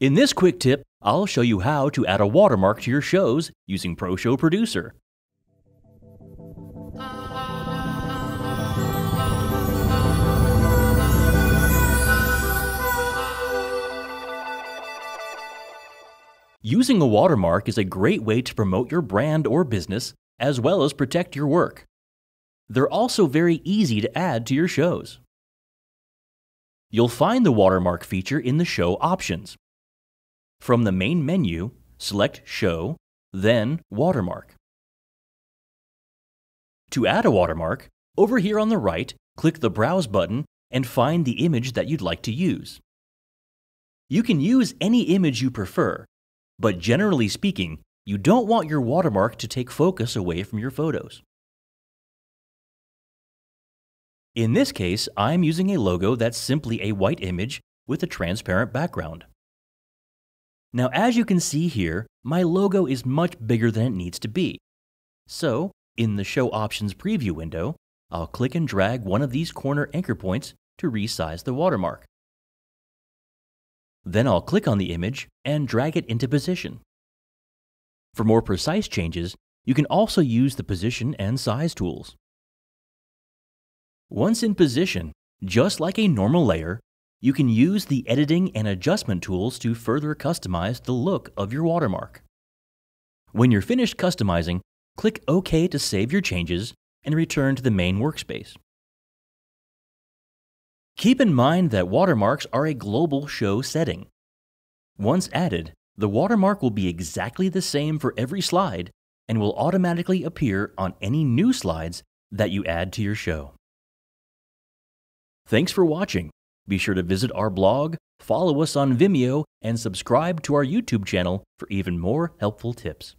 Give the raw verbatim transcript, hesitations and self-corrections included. In this quick tip, I'll show you how to add a watermark to your shows using ProShow Producer. Using a watermark is a great way to promote your brand or business, as well as protect your work. They're also very easy to add to your shows. You'll find the watermark feature in the Show options. From the main menu, select Show, then Watermark. To add a watermark, over here on the right, click the Browse button and find the image that you'd like to use. You can use any image you prefer, but generally speaking, you don't want your watermark to take focus away from your photos. In this case, I'm using a logo that's simply a white image with a transparent background. Now, as you can see here, my logo is much bigger than it needs to be. So, in the Show Options preview window, I'll click and drag one of these corner anchor points to resize the watermark. Then I'll click on the image and drag it into position. For more precise changes, you can also use the position and size tools. Once in position, just like a normal layer, you can use the editing and adjustment tools to further customize the look of your watermark. When you're finished customizing, click OK to save your changes and return to the main workspace. Keep in mind that watermarks are a global show setting. Once added, the watermark will be exactly the same for every slide and will automatically appear on any new slides that you add to your show. Thanks for watching. Be sure to visit our blog, follow us on Vimeo, and subscribe to our YouTube channel for even more helpful tips.